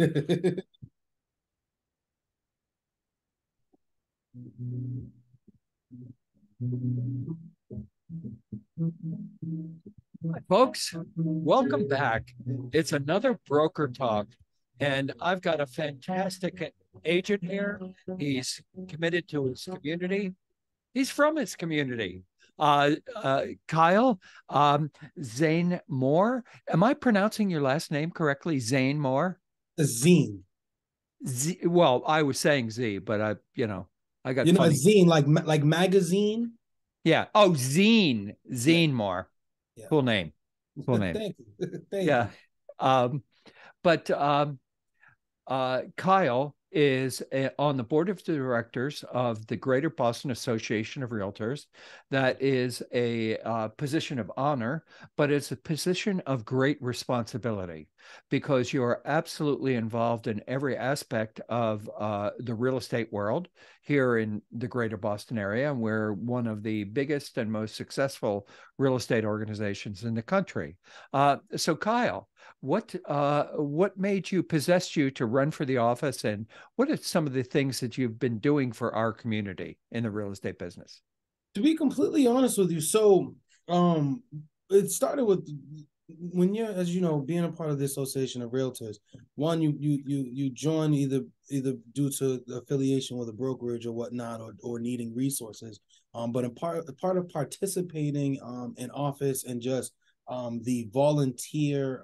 Hi, folks, welcome back. It's another Broker Talk, and I've got a fantastic agent here. He's committed to his community. He's from his community. Kyle Zene-Moore. Am I pronouncing your last name correctly? Zene-Moore? Zine. Z, well, I was saying Z, but I, you know, I got, you know, zine, like magazine. Yeah. Oh, Zine. Zene-Moore. Yeah. Cool name. Cool name. Thank you. Thank yeah. You. Kyle is on the board of directors of the Greater Boston Association of Realtors. That is a position of honor, but it's a position of great responsibility because you're absolutely involved in every aspect of the real estate world here in the Greater Boston area. And we're one of the biggest and most successful real estate organizations in the country. So Kyle, what made you, possessed you to run for the office, and what are some of the things that you've been doing for our community in the real estate business? To be completely honest with you, so it started with, when you're, as you know, being a part of the Association of Realtors, one, you join either due to the affiliation with a brokerage or whatnot, or needing resources, but a part of participating in office and just the volunteer,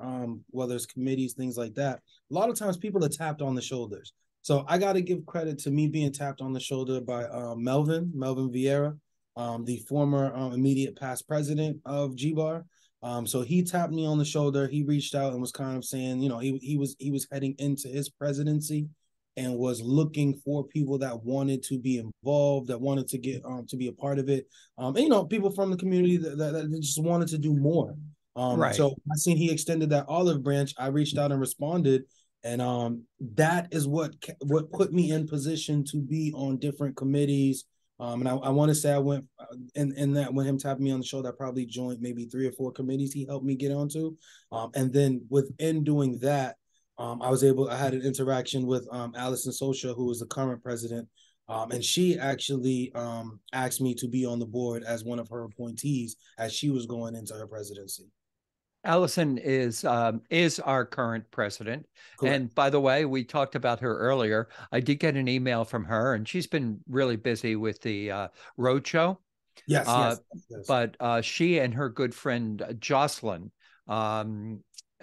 whether it's committees, things like that, a lot of times people are tapped on the shoulders. So I got to give credit to me being tapped on the shoulder by Melvin Vieira, the former immediate past president of GBAR. So he tapped me on the shoulder. He reached out and was kind of saying, you know, he was heading into his presidency and was looking for people that wanted to be involved, that wanted to get to be a part of it. And, you know, people from the community that just wanted to do more. Right. So I seen he extended that olive branch. I reached out and responded. And that is what put me in position to be on different committees. And I want to say I went, and that when him tapped me on the shoulder, I probably joined maybe 3 or 4 committees he helped me get onto. And then within doing that, I had an interaction with Alison Socha, who is the current president. And she actually asked me to be on the board as one of her appointees as she was going into her presidency. Alison is our current president. Correct. And by the way, we talked about her earlier. I did get an email from her, and she's been really busy with the roadshow. Yes, yes. But she and her good friend Jocelyn, yep, also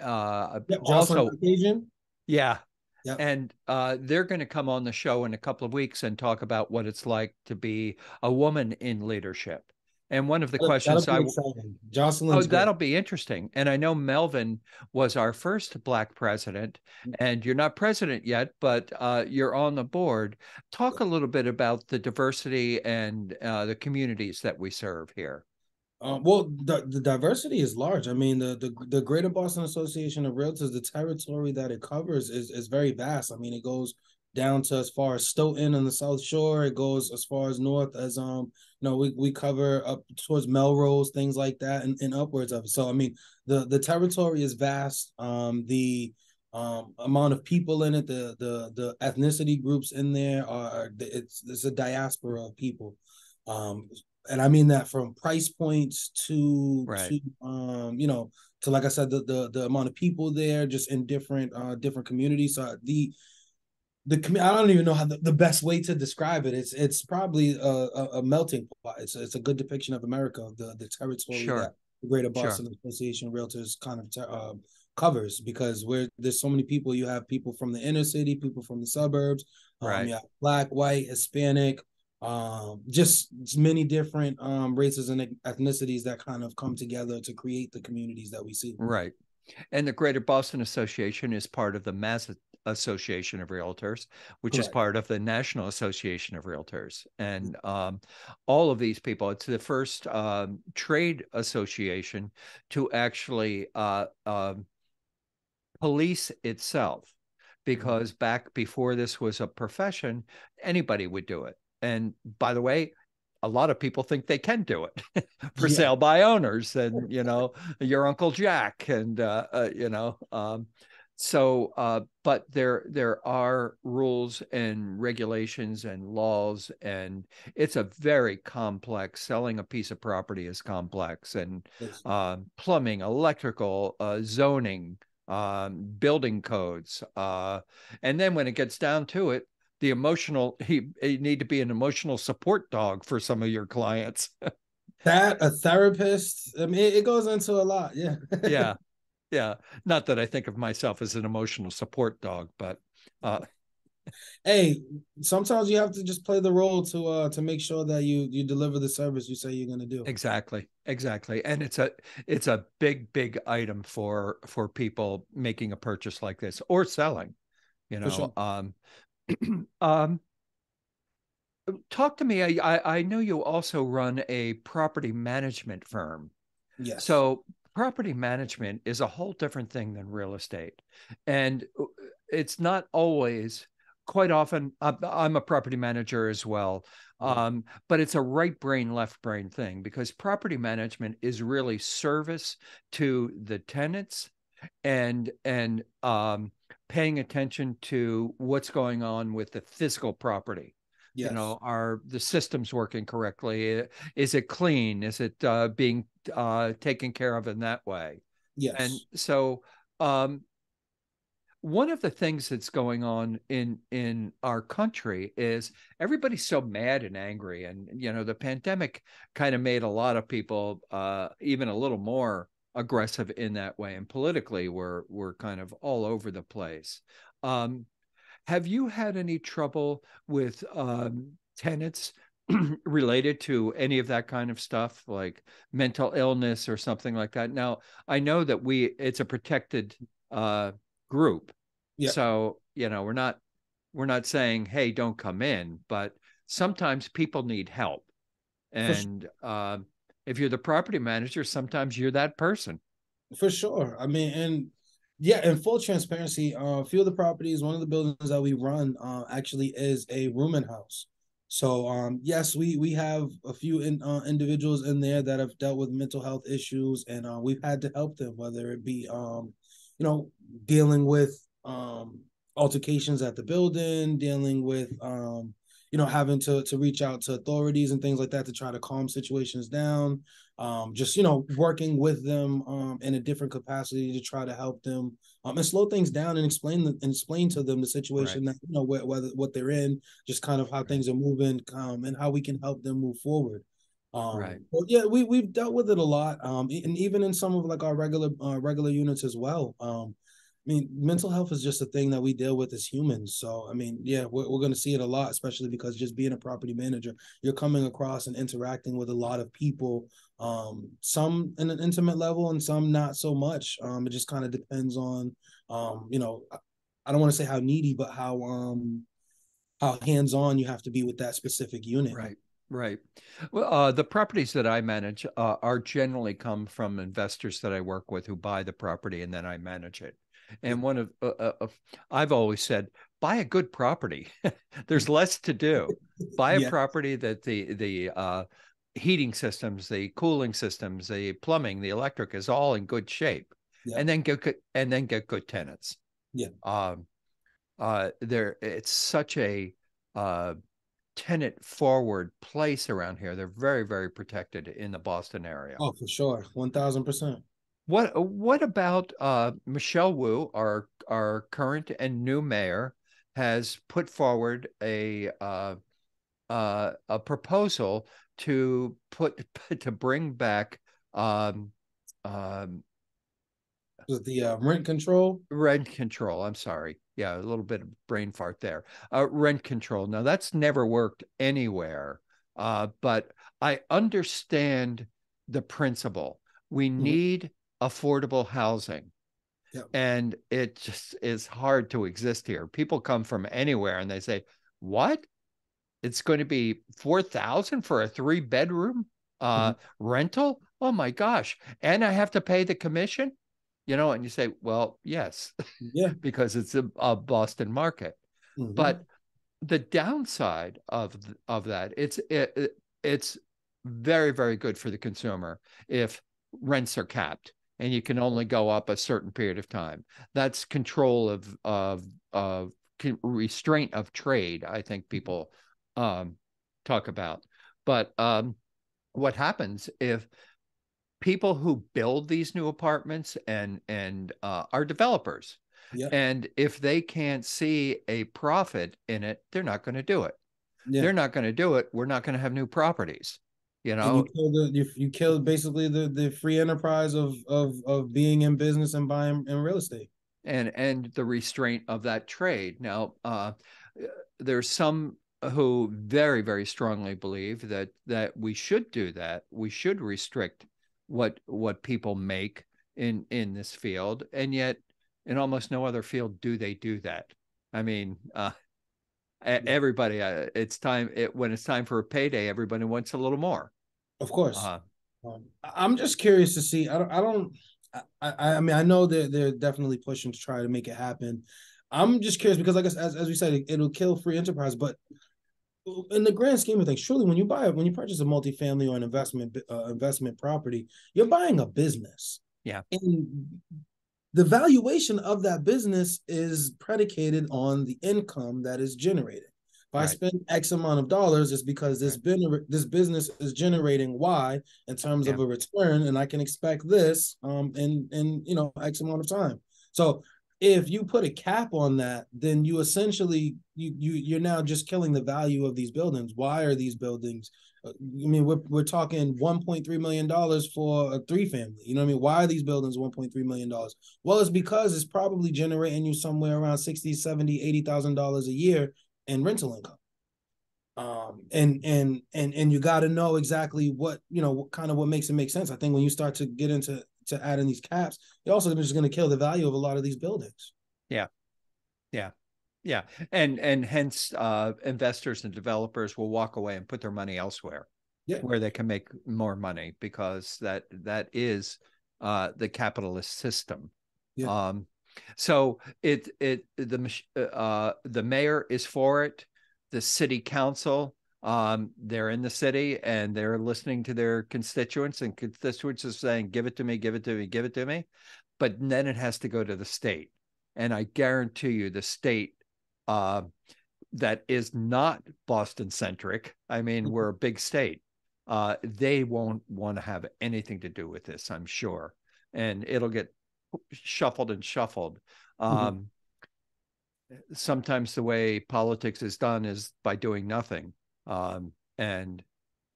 Jocelyn, yeah. Yep. And they're going to come on the show in a couple of weeks and talk about what it's like to be a woman in leadership. And one of the questions I Jocelyn, that'll be interesting. And I know Melvin was our first Black president, and you're not president yet, but you're on the board. Talk a little bit about the diversity and the communities that we serve here. Well, the diversity is large. I mean, the Greater Boston Association of Realtors, the territory that it covers is very vast. I mean, it goes down to as far as Stoughton on the South Shore. It goes as far as north as, you know, we cover up towards Melrose, things like that, and upwards of it. So, I mean, the territory is vast. The amount of people in it, the ethnicity groups in there are, it's a diaspora of people. And I mean that from price points to, right, to you know, to, like I said, the amount of people there, just in different communities. So I don't even know how the best way to describe it. It's probably a melting pot. It's a good depiction of America, the territory, sure, that the Greater Boston, sure, Association of Realtors kind of covers, because there's so many people. You have people from the inner city, people from the suburbs, right? You have Black, white, Hispanic, just many different races and ethnicities that kind of come together to create the communities that we see. Right. And the Greater Boston Association is part of the Massachusetts Association of Realtors, which, correct, is part of the National Association of Realtors. And all of these people, it's the first trade association to actually police itself, because back before this was a profession, anybody would do it. And by the way, a lot of people think they can do it for, yeah, sale by owners, and, you know, your Uncle Jack, and, you know, So, but there are rules and regulations and laws, and it's a very complex. Selling a piece of property is complex, and plumbing, electrical, zoning, building codes, and then when it gets down to it, the emotional. You need to be an emotional support dog for some of your clients. That, a therapist. I mean, it goes into a lot. Yeah. Yeah. Yeah, not that I think of myself as an emotional support dog, but hey, sometimes you have to just play the role to make sure that you deliver the service you say you're going to do. Exactly, exactly, and it's a big item for people making a purchase like this or selling. You know, sure. Talk to me. I know you also run a property management firm. Yes. So. Property management is a whole different thing than real estate. And it's not always, quite often, I'm a property manager as well, but it's a right brain, left brain thing, because property management is really service to the tenants and paying attention to what's going on with the physical property. Yes. You know, are the systems working correctly? Is it clean? Is it being taken care of in that way? Yes. And so one of the things that's going on in our country is everybody's so mad and angry. And, you know, the pandemic kind of made a lot of people even a little more aggressive in that way. And politically, we're kind of all over the place. Have you had any trouble with tenants related to any of that kind of stuff, like mental illness or something like that? Now, I know that it's a protected group. Yeah. So, you know, we're not saying, hey, don't come in, but sometimes people need help. And if you're the property manager, sometimes you're that person. For sure. I mean, yeah, in full transparency, a few of the properties, one of the buildings that we run actually is a rooming house. So, yes, we have a few individuals in there that have dealt with mental health issues, and we've had to help them, whether it be, you know, dealing with altercations at the building, dealing with, you know, having to reach out to authorities and things like that to try to calm situations down. Just, you know, working with them in a different capacity to try to help them and slow things down and explain to them the situation, right, that, you know, what they're in, just kind of how, right, things are moving and how we can help them move forward. Right. But yeah, we've dealt with it a lot, and even in some of like our regular units as well. I mean, mental health is just a thing that we deal with as humans. So, I mean, yeah, we're going to see it a lot, especially because just being a property manager, you're coming across and interacting with a lot of people, some in an intimate level and some not so much. It just kind of depends on, you know, I don't want to say how needy, but how hands-on you have to be with that specific unit. Right. Right. Well, the properties that I manage are generally come from investors that I work with who buy the property and then I manage it. And one of I've always said, buy a good property. There's less to do. Buy a, yeah, property that the heating systems, the cooling systems, the plumbing, the electric is all in good shape, yeah, and then get good tenants. Yeah. There, it's such a tenant forward place around here. They're very, very protected in the Boston area. Oh, for sure, 1,000%. What about Michelle Wu, our current and new mayor, has put forward a proposal to bring back the rent control? Rent control. I'm sorry. Yeah, a little bit of brain fart there. Rent control. Now that's never worked anywhere, but I understand the principle. We need affordable housing, yep, and it just is hard to exist here. People come from anywhere and they say, what? It's going to be $4,000 for a 3-bedroom rental? Oh my gosh. And I have to pay the commission, you know, and you say, well, yes, yeah, because it's a Boston market. Mm-hmm. But the downside of that, it's very, very good for the consumer if rents are capped. and you can only go up a certain period of time. That's control of restraint of trade, I think people talk about. But what happens if people who build these new apartments and are developers, yeah, and if they can't see a profit in it, they're not going to do it. Yeah. They're not going to do it. We're not going to have new properties. You know, you killed basically the free enterprise of being in business and buying in real estate, and the restraint of that trade. Now, there's some who very, very strongly believe that we should do that. We should restrict what people make in this field, and yet in almost no other field do they do that. I mean, everybody, when it's time for a payday, everybody wants a little more. Of course. I'm just curious to see. I mean, I know they're definitely pushing to try to make it happen. I'm just curious because, like, as we said, it'll kill free enterprise. But in the grand scheme of things, surely when you purchase a multifamily or an investment property, you're buying a business. Yeah. And the valuation of that business is predicated on the income that is generated. If I spend X amount of dollars, it's because this business is generating Y in terms of a return, and I can expect this in X amount of time. So if you put a cap on that, then you essentially you're now just killing the value of these buildings. Why are these buildings? I mean, we're talking $1.3 million for a 3-family. You know what I mean? Why are these buildings $1.3 million? Well, it's because it's probably generating you somewhere around $60,000, $70,000, $80,000 a year and rental income, and you got to know exactly what makes it make sense. I think when you start to get into adding these caps, you're also just going to kill the value of a lot of these buildings. Yeah, yeah, yeah, and hence investors and developers will walk away and put their money elsewhere, where they can make more money, because that is the capitalist system. Yeah. So the mayor is for it. The city council, they're in the city and they're listening to their constituents, and constituents are saying, give it to me, give it to me, give it to me. But then it has to go to the state. And I guarantee you the state that is not Boston centric. I mean, we're a big state. They won't want to have anything to do with this, I'm sure. And it'll get shuffled and shuffled. Sometimes the way politics is done is by doing nothing. And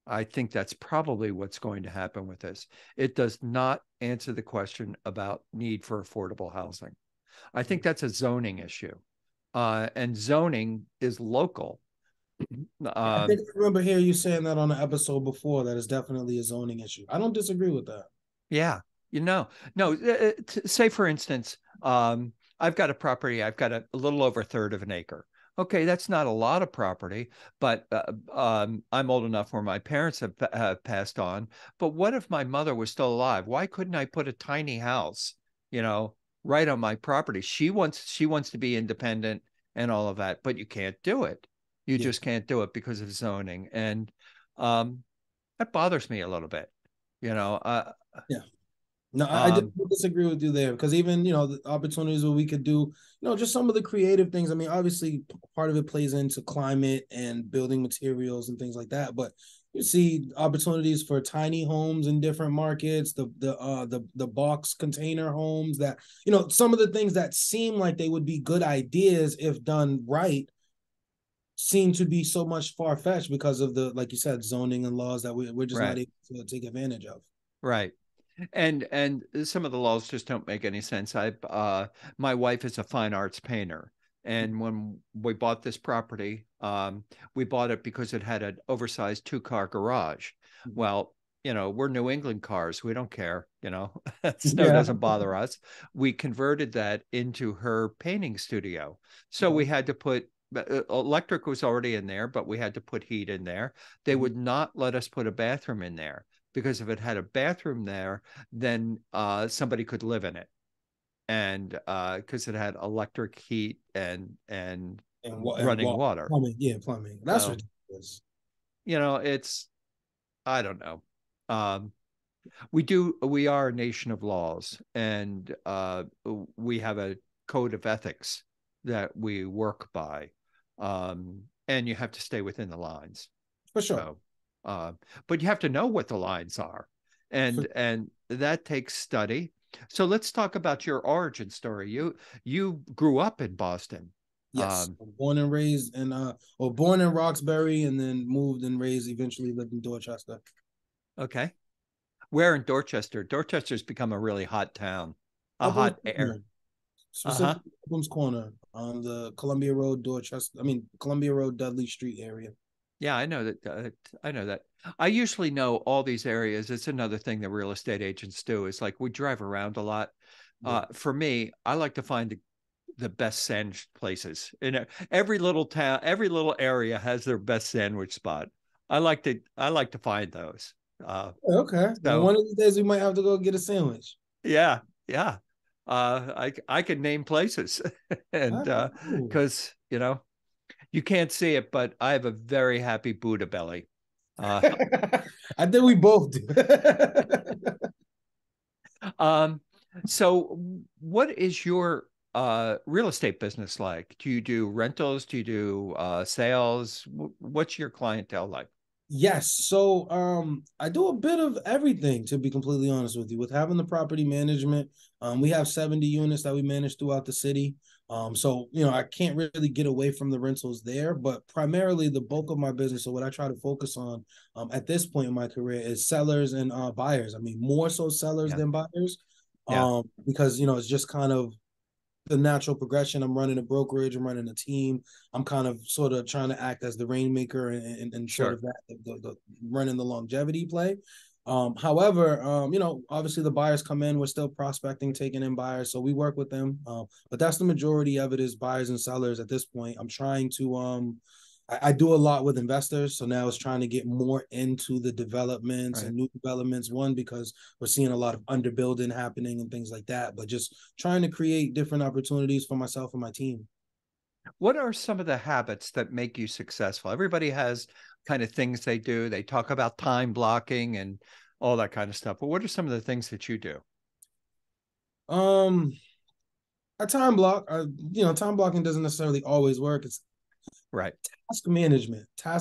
I think that's probably what's going to happen with this. It does not answer the question about need for affordable housing. I think that's a zoning issue. And zoning is local. I think I remember hearing you saying that on an episode before, that is definitely a zoning issue. I don't disagree with that. Yeah. You know, no, say, for instance, I've got a property. I've got a little over a third of an acre. Okay, that's not a lot of property, but I'm old enough where my parents have passed on. But what if my mother was still alive? Why couldn't I put a tiny house, right on my property? She wants to be independent and all of that, but you can't do it. You just can't do it because of zoning. And that bothers me a little bit, yeah. No, I disagree with you there, because even, the opportunities where we could do, just some of the creative things. I mean, obviously, part of it plays into climate and building materials and things like that. But you see opportunities for tiny homes in different markets, the box container homes that, some of the things that seem like they would be good ideas if done right seem to be so much far-fetched because of the, like you said, zoning and laws that we're just not able to take advantage of. Right. And some of the laws just don't make any sense. My wife is a fine arts painter. And when we bought this property, we bought it because it had an oversized 2-car garage. Well, we're New England cars. We don't care, snow doesn't bother us. We converted that into her painting studio. So we had to put, electric was already in there, but we had to put heat in there. They would not let us put a bathroom in there, because if it had a bathroom there, then somebody could live in it, and because it had electric, heat, and running water. Plumbing. That's ridiculous. I don't know. We are a nation of laws, and we have a code of ethics that we work by, and you have to stay within the lines. For sure. So, but you have to know what the lines are, and that takes study. So let's talk about your origin story. You grew up in Boston. Yes, born and raised in born in Roxbury, and then moved and raised. Eventually, lived in Dorchester. Okay, where in Dorchester? Dorchester's become a really hot town, a hot air. Specifically, Upham's Corner on the Columbia Road, Columbia Road, Dudley Street area. Yeah, I know that. I usually know all these areas. It's another thing that real estate agents do. It's like we drive around a lot. Yeah. For me, I like to find the best sandwich places. And every little town, every little area has their best sandwich spot. I like to find those. Okay. So, one of these days we might have to go get a sandwich. Yeah. Yeah. I could name places and because you can't see it, but I have a very happy Buddha belly. I think we both do. So what is your real estate business like? Do you do rentals? Do you do sales? What's your clientele like? Yes. So I do a bit of everything, to be completely honest with you. With having the property management, we have 70 units that we manage throughout the city. So, I can't really get away from the rentals there, but primarily the bulk of my business, or what I try to focus on at this point in my career, is sellers and buyers. I mean, more so sellers than buyers, because, it's just kind of the natural progression. I'm running a brokerage, I'm running a team. I'm kind of sort of trying to act as the rainmaker and sort of that, the running the longevity play. However, obviously the buyers come in, we're still prospecting, taking in buyers. So we work with them. But that's the majority of it, is buyers and sellers at this point. I'm trying to, I do a lot with investors. So now it's trying to get more into the developments and new developments. One, because we're seeing a lot of underbuilding happening and things like that, but just trying to create different opportunities for myself and my team. What are some of the habits that make you successful? Everybody has kind of things they do. They talk about time blocking and all that kind of stuff. But what are some of the things that you do? I time block. Time blocking doesn't necessarily always work. It's right. Task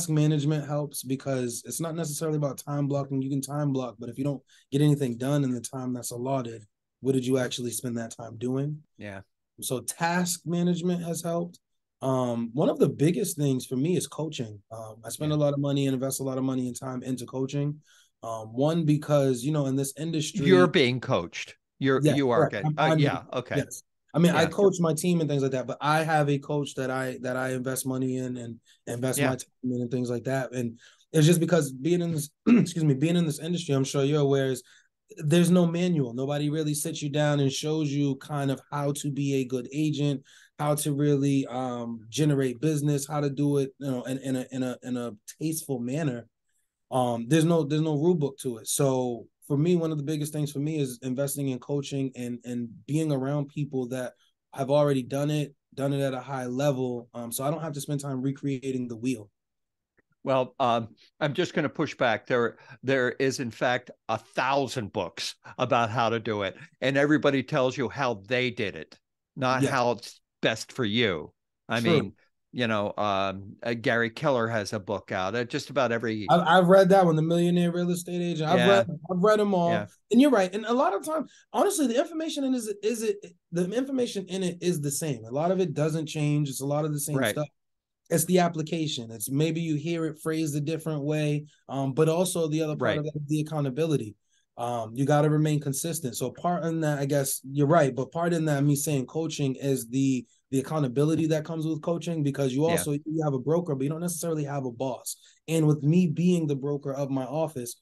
management helps, because it's not necessarily about time blocking. You can time block, but if you don't get anything done in the time that's allotted, what did you actually spend that time doing? Yeah. So task management has helped. One of the biggest things for me is coaching. I spend a lot of money and invest a lot of money and time into coaching. One, because, in this industry, you're being coached. You are. Good. Okay. Yes. I coach my team and things like that, but I have a coach that I invest money in and invest my time in and things like that. And it's just because being in this industry, I'm sure you're aware, is there's no manual. Nobody really sits you down and shows you kind of how to be a good agent, how to really generate business, how to do it, in a tasteful manner. There's no rule book to it. So for me, one of the biggest things for me is investing in coaching and being around people that have already done it at a high level. So I don't have to spend time recreating the wheel. Well, I'm just going to push back. There is, in fact, 1,000 books about how to do it. And everybody tells you how they did it, not how it's best for you. Gary Keller has a book out. Just about every. I've read that one, The Millionaire Real Estate Agent. I've read them all. Yeah. And you're right. And a lot of times, honestly, the information in it is the same. A lot of it doesn't change. It's a lot of the same stuff. It's the application. It's maybe you hear it phrased a different way, but also the other part of that is the accountability. You got to remain consistent. So part in that, I guess you're right, but part in that, me saying coaching, is the accountability that comes with coaching, because you also you have a broker, but you don't necessarily have a boss. And with me being the broker of my office,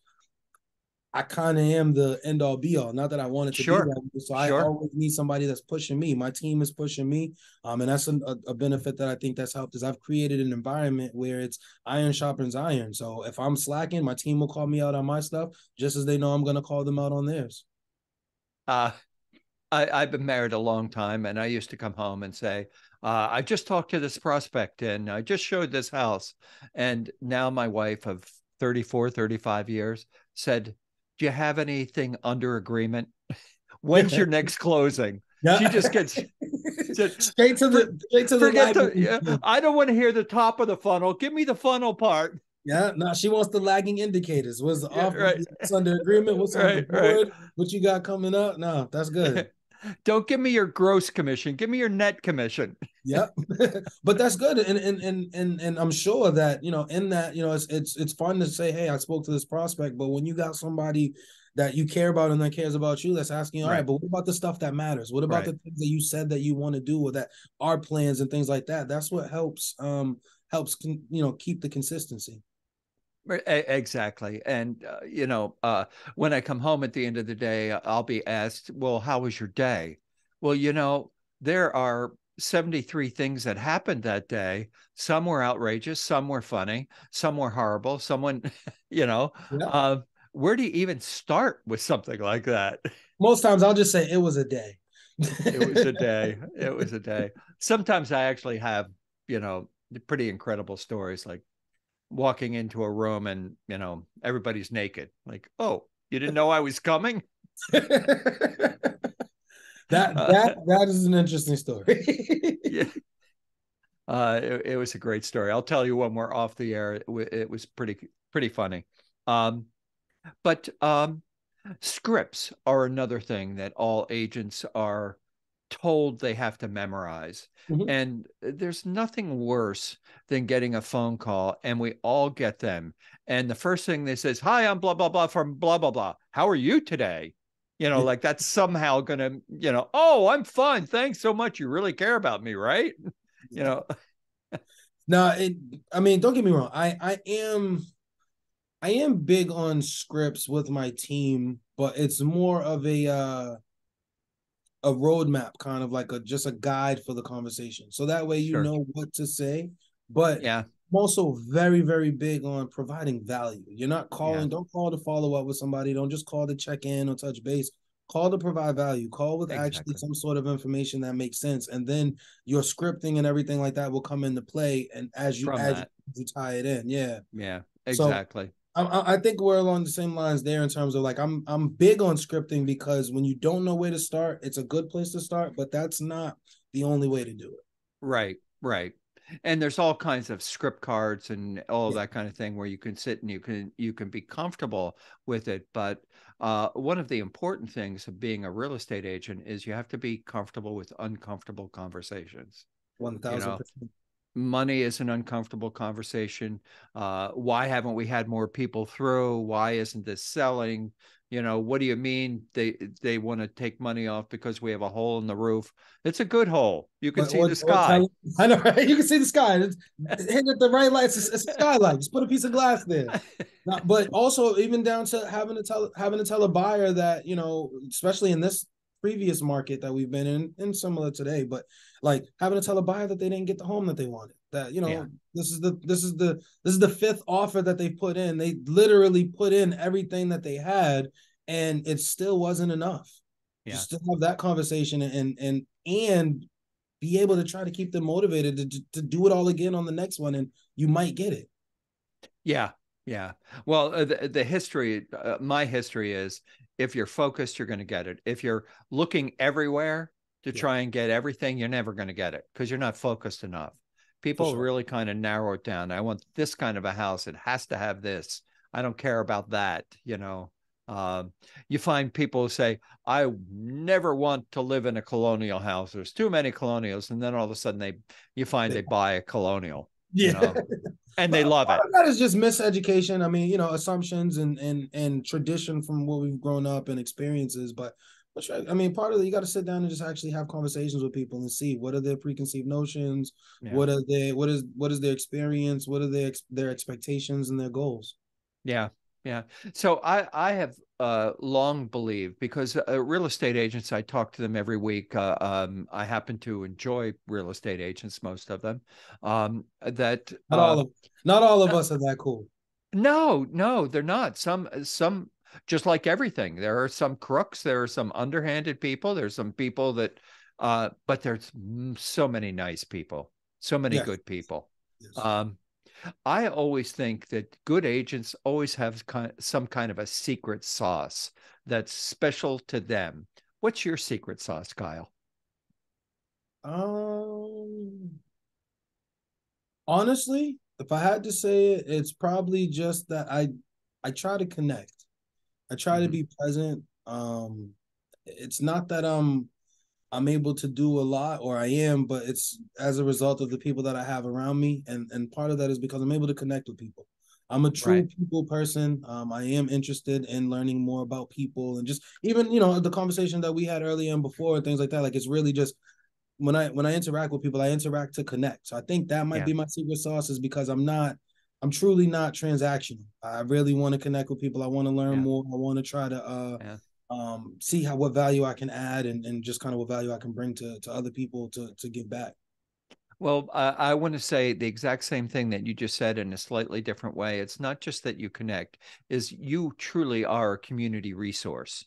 I kind of am the end all be all. Not that I wanted to be that. So I always need somebody that's pushing me. My team is pushing me. And that's a benefit that I think that's helped, is I've created an environment where it's iron sharpens iron. So if I'm slacking, my team will call me out on my stuff, just as they know I'm going to call them out on theirs. I've been married a long time, and I used to come home and say, I just talked to this prospect and I just showed this house. And now my wife of 34, 35 years said, do you have anything under agreement? When's your next closing? Yeah. She just gets straight to the yeah, I don't want to hear the top of the funnel. Give me the funnel part. Yeah, no, she wants the lagging indicators. What's the offer? Right. What's under agreement? What's on the board? What you got coming up? No, that's good. Don't give me your gross commission. Give me your net commission. Yep. But that's good. And I'm sure that, you know, in that, you know, it's fun to say, hey, I spoke to this prospect, but when you got somebody that you care about and that cares about you, that's asking, all right, but what about the stuff that matters? What about the things that you said that you want to do, or that are plans and things like that? That's what helps, you know, keep the consistency. Exactly. And, you know, when I come home at the end of the day, I'll be asked, well, how was your day? Well, you know, there are 73 things that happened that day. Some were outrageous. Some were funny. Some were horrible. Someone, you know, where do you even start with something like that? Most times I'll just say it was a day. It was a day. It was a day. Sometimes I actually have, you know, pretty incredible stories, like walking into a room and, you know, everybody's naked. Like, oh, you didn't know I was coming? That is an interesting story. Yeah. It was a great story. I'll tell you when we're off the air. It was pretty funny. But scripts are another thing that all agents are told they have to memorize. Mm-hmm. And there's nothing worse than getting a phone call, and we all get them. And the first thing they say is, hi, I'm blah, blah, blah from blah, blah, blah. How are you today? You know, like that's somehow going to, you know, oh, I'm fine. Thanks so much. You really care about me, right? You know? No, I mean, don't get me wrong. I am big on scripts with my team, but it's more of a roadmap, kind of like just a guide for the conversation. So that way, you know what to say, but I'm also very, very big on providing value. You're not calling, don't call to follow up with somebody. Don't just call to check in or touch base. Call to provide value. Call with actually some sort of information that makes sense. And then your scripting and everything like that will come into play. And as you tie it in. Yeah. Yeah, exactly. So, I think we're along the same lines there in terms of, like, I'm big on scripting because when you don't know where to start, it's a good place to start, but that's not the only way to do it. Right, right. And there's all kinds of script cards and all that kind of thing where you can sit and you can be comfortable with it. But one of the important things of being a real estate agent is you have to be comfortable with uncomfortable conversations. 1,000%. You know? Money is an uncomfortable conversation. Why haven't we had more people through? Why isn't this selling? You know, what do you mean they want to take money off because we have a hole in the roof? It's a good hole. You can see the sky. I know, right? You can see the sky. Hit at the right lights. It's a skylight. Just put a piece of glass there. But also, even down to having to tell a buyer that, you know, especially in this previous market that we've been in, and similar today, but like having to tell a buyer that they didn't get the home that they wanted, that, you know, this is the fifth offer that they put in. They literally put in everything that they had, and it still wasn't enough. Yeah. Just to have that conversation and be able to try to keep them motivated to do it all again on the next one, and you might get it. Yeah. Yeah. Well, the history, my history is, if you're focused, you're going to get it. If you're looking everywhere to try and get everything, you're never going to get it because you're not focused enough. People really kind of narrow it down. I want this kind of a house. It has to have this. I don't care about that. You know, you find people who say, I never want to live in a colonial house. There's too many colonials. And then all of a sudden you find they buy a colonial. Yeah. You know? And they love it. That is just miseducation. I mean, you know, assumptions and tradition from what we've grown up and experiences. But I mean, part of it, you got to sit down and just actually have conversations with people and see what are their preconceived notions, what is their experience, what are their expectations and their goals. Yeah, yeah. So I have long believed, because real estate agents, I talk to them every week. I happen to enjoy real estate agents, most of them. That not all of us are that cool. No, they're not. Some just like everything, there are some crooks, there are some underhanded people, there's some people that, but there's so many nice people, so many good people. Yes. I always think that good agents always have some kind of a secret sauce that's special to them. What's your secret sauce, Kyle? Honestly, if I had to say it, it's probably just that I try to connect. I try to be present. It's not that I'm able to do a lot, or I am, but it's as a result of the people that I have around me. And part of that is because I'm able to connect with people. I'm a true people person. I am interested in learning more about people, and just even, you know, the conversation that we had earlier and before and things like that. Like, it's really just when I interact with people, I interact to connect. So I think that might be my secret sauce, is because I'm truly not transactional. I really want to connect with people. I want to learn more. I want to try to see what value I can add, and just kind of what value I can bring to other people to give back. Well, I want to say the exact same thing that you just said in a slightly different way. It's not just that you connect, is you truly are a community resource.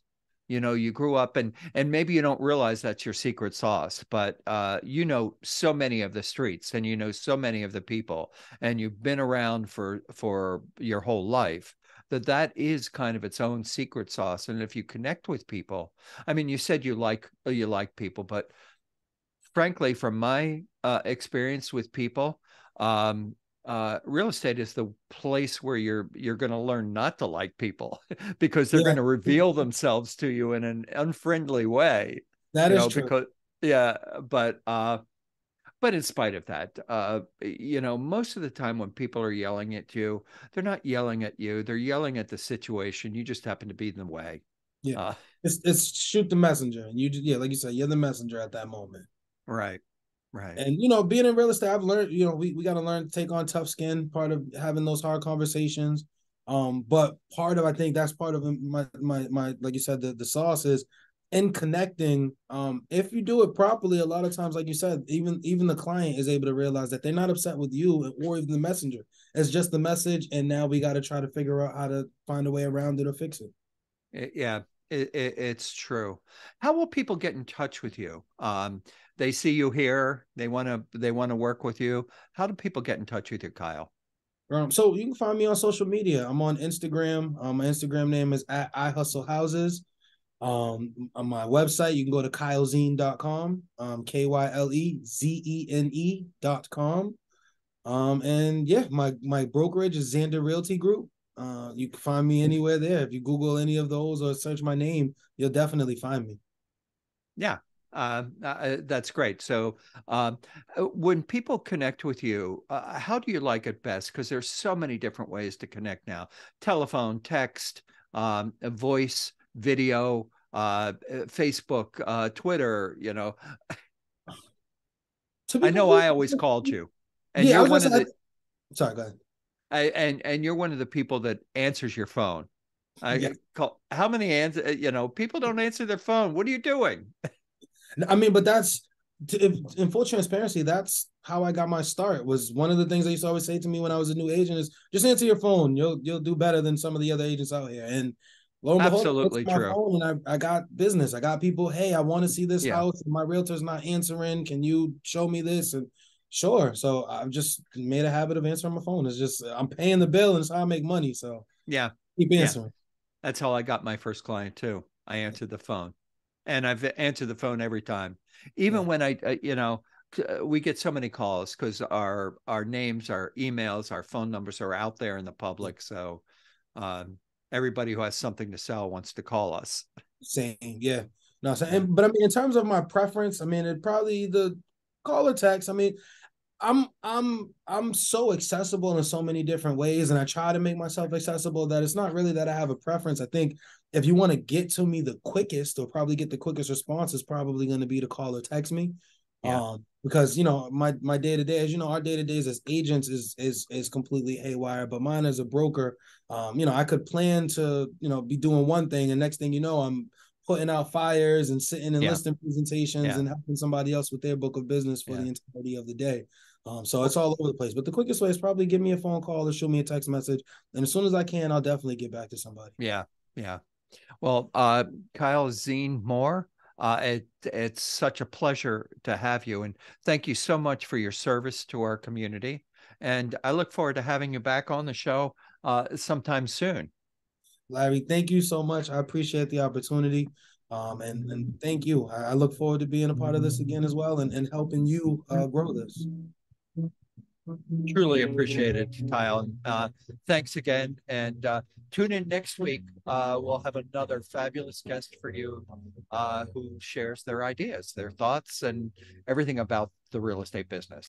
You know, you grew up and maybe you don't realize that's your secret sauce, but you know so many of the streets, and you know so many of the people, and you've been around for your whole life, that is kind of its own secret sauce. And if you connect with people, I mean, you said you like people, but frankly, from my experience with people, real estate is the place where you're going to learn not to like people, because they're going to reveal themselves to you in an unfriendly way. That is true. Because, but in spite of that, you know, most of the time when people are yelling at you, they're not yelling at you. They're yelling at the situation. You just happen to be in the way. Yeah, it's shoot the messenger, and you like you said, you're the messenger at that moment. Right. Right. And, you know, being in real estate, I've learned, you know, we got to learn to take on tough skin, part of having those hard conversations. But part of, I think that's part of my like you said, the sauce is in connecting. If you do it properly, a lot of times, like you said, even the client is able to realize that they're not upset with you or even the messenger. It's just the message. And now we got to try to figure out how to find a way around it or fix it. Yeah. It's true. How will people get in touch with you? They see you here. They want to work with you. How do people get in touch with you, Kyle? So you can find me on social media. I'm on Instagram. My Instagram name is @IHustleHouses. On my website, you can go to kylezene.com, kylezene.com. And yeah, my brokerage is Xander Realty Group. You can find me anywhere there. If you Google any of those or search my name, you'll definitely find me. Yeah, that's great. So when people connect with you, how do you like it best? Because there's so many different ways to connect now. Telephone, text, voice, video, Facebook, Twitter, you know. I know I always called you. And you're one of the... Sorry, go ahead. And you're one of the people that answers your phone. I call how many answers, you know, people don't answer their phone. What are you doing? I mean, but that's, in full transparency, that's how I got my start. Was one of the things they used to always say to me when I was a new agent is just answer your phone. You'll do better than some of the other agents out here. And lo and behold, absolutely true. And I got business. I got people, hey, I want to see this house. My realtor's not answering. Can you show me this? And sure. So I've just made a habit of answering my phone. It's just, I'm paying the bill and it's how I make money. So yeah, keep answering. Yeah. That's how I got my first client too. I answered the phone, and I've answered the phone every time. Even when I, you know, we get so many calls because our names, our emails, our phone numbers are out there in the public. So everybody who has something to sell wants to call us. Same. Yeah. No. So, but I mean, in terms of my preference, I mean, it probably the call or text. I mean, I'm so accessible in so many different ways, and I try to make myself accessible that it's not really that I have a preference. I think if you want to get to me the quickest, or probably get the quickest response, is probably going to be to call or text me. Because, you know, my day-to-day, as you know, our day-to-days as agents is completely haywire, but mine as a broker, you know, I could plan to, you know, be doing one thing, and next thing you know, I'm putting out fires and sitting and listing presentations and helping somebody else with their book of business for the entirety of the day. So it's all over the place. But the quickest way is probably give me a phone call or shoot me a text message. And as soon as I can, I'll definitely get back to somebody. Yeah. Yeah. Well, Kyle Zene-Moore, It's such a pleasure to have you. And thank you so much for your service to our community. And I look forward to having you back on the show sometime soon. Larry, thank you so much. I appreciate the opportunity. And thank you. I look forward to being a part of this again as well, and helping you grow this. Truly appreciate it, Kyle. Thanks again. And tune in next week. We'll have another fabulous guest for you who shares their ideas, their thoughts, and everything about the real estate business.